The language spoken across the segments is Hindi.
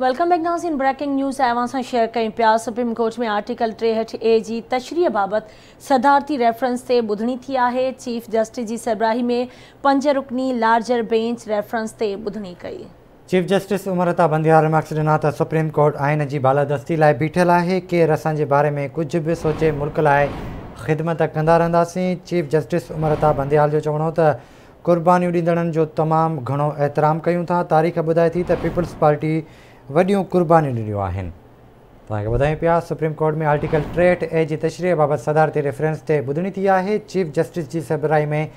वेलकम बैक नाज़रीन। ब्रेकिंग न्यूज़ एवं सां शेयर कयूं पिया। सुप्रीम कोर्ट में आर्टिकल 63A जी तशरीह बाबत सदारती रेफरेंस से बुधणी थी है। चीफ जस्टिस की सरबराही में 5 रुकनी लार्जर बेंच रेफरेंस से बुधणी कई। Chief justice Umar Ata Bandial remarks दिना त सुप्रीम कोर्ट आइन की बालादस्ती लाए बीठल है। केर असां जे बारे में कुछ भी सोचे मुल्क लाए खिदमत कंदा रहंदासीं। चीफ जस्टिस उमर अता बंदियाल जो चवणो त कुर्बानी ॾींदड़नि जो तमामु घणो एहतराम कयूं था। तारीख़ ॿुधाए थी त पीपल्स पार्टी वॾियूं कुर्बानियूं ॾिनियूं आहिनि। तव्हांखे ॿुधायूं पिया सुप्रीम कोर्ट में आर्टिकल 63A जी तशरीह बाबति सदारती रेफरेंस ते ॿुधणी थी आहे। चीफ जस्टिस जी सरबराही में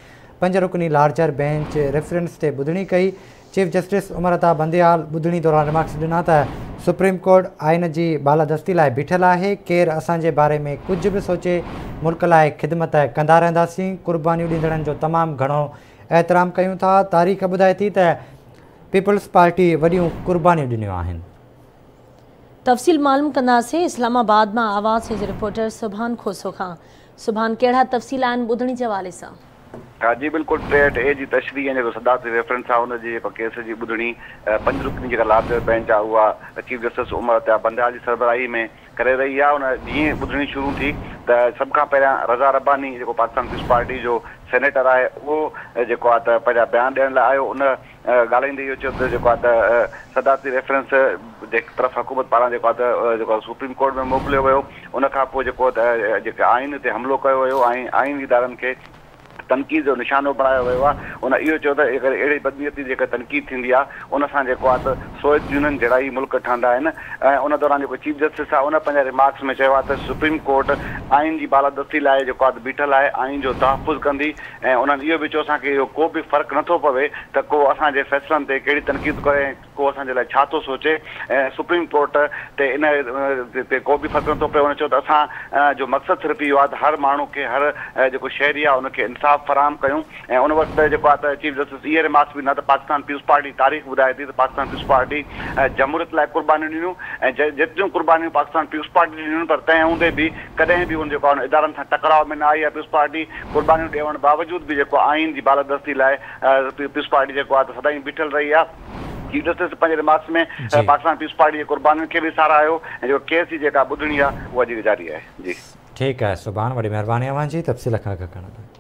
5 रुकनी लार्जर बेंच रेफरेंस ते ॿुधणी कई। चीफ जस्टिस उमर अता बंदियाल ॿुधणी दौरान रिमार्क्स ॾिना त सुप्रीम कोर्ट आइन जी बालादस्ती लाइ बीठल आहे। केरु असांजे बारे में कुझु बि सोचे मुल्क लाइ ख़िदमत कंदा रहंदासीं। कुर्बानियूं ॾींदड़नि जो तमामु घणो एहतराम कयूं था। तारीख़ ॿुधाए थी त पीपल्स पार्टी वॾियूं कुर्बानियूं ॾिनियूं आहिनि। तफ़सील मालूम कंदासीं इस्लामाबाद मां आवाज़ जे रिपोर्टर सुभान खोसो खां। सुभान, कहिड़ा तफ़सील आहिनि ॿुधणी जे हवाले सां? हा जी बिल्कुलु, 63A जी तशरीह जेको सदारती रेफरेंस आहे हुनजे जेको केस जी ॿुधणी 5 रुकनी जेका लार्जर बेंच आहे उहा चीफ जस्टिस उमर अता बंदियाल जी सरबराही में करे रही आहे। हुन जीअं ॿुधणी शुरू थी त सभ खां पहिरियां रज़ा रब्बानी जेको पाकिस्तान पीपल्स पार्टी जो सेनेटर आहे उहो जेको आहे त पंहिंजा बयान ॾियण लाइ आयो। उन ॻाल्हाईंदे इहो चयो त जेको आहे त सदारती रेफरेंस जे तरफ़ हुकूमत पारां जेको आहे त जेको सुप्रीम कोर्ट में मोकिलियो वियो। उन खां पोइ जेको जेके आइन ते हमिलो कयो वियो, आइन इदारनि खे तनक़ीद जो निशानो बणायो वियो आहे। उन इहो चयो त अगरि अहिड़ी बदनीयती जेका तनक़ीद थींदी आहे उन सां जेको आहे त सोवियत यूनियन जहिड़ा ई मुल्क ठहंदा आहिनि। ऐं उन दौरान जेको चीफ जस्टिस आहे उन पंहिंजे रिमार्क्स में चयो आहे त सुप्रीम कोर्ट आइन जी बालादस्ती लाइ जेको आहे बीठल आहे, आइन जो तहफ़ुज़ कंदी। ऐं उन्हनि इहो बि चयो असांखे इहो को बि फ़र्क़ु नथो पवे त को असांजे फ़ैसिलनि ते कहिड़ी तनक़ीद करे, को असांजे लाइ छा थो सोचे। ऐं सुप्रीम कोर्ट ते इन ते को बि फ़र्क़ु नथो पए। हुन चयो त असां जो मक़सदु सिर्फ़ु इहो आहे त हर माण्हू खे, हर जेको शहरी आहे उनखे इंसाफ़ फराहम कयूं। ऐं उन वक़्तु जेको आहे त चीफ जस्टिस इहे रिमार्क्स बि न त पाकिस्तान पीपल्स पार्टी तारीख़ ॿुधाए थी त पाकिस्तान पीपल्स पार्टी जमहूरियत लाइ कुर्बानियूं ॾिनियूं ऐं जेतिरियूं कुर्बानियूं पाकिस्तान पीपल्स पार्टी ॾिनियूं पर तंहिं हूंदे बि कॾहिं बि हुन जेको आहे इदारनि सां टकराव में न आई आहे। पीपल्स पार्टी कुर्बानियूं ॾियण बावजूद बि जेको आइन जी बालादस्ती लाइ पीपल्स पार्टी जेको आहे त सदाईं बीठल रही आहे। चीफ जस्टिस पंहिंजे रिमार्क्स में पाकिस्तान पीपल्स पार्टी जे कुर्बानियुनि खे बि साराहियो ऐं जेको केस जी जेका ॿुधणी आहे उहा जी गुज़ारी आहे। जी, ठीकु आहे सुभाणे, वॾी महिरबानी तफ़सील खां।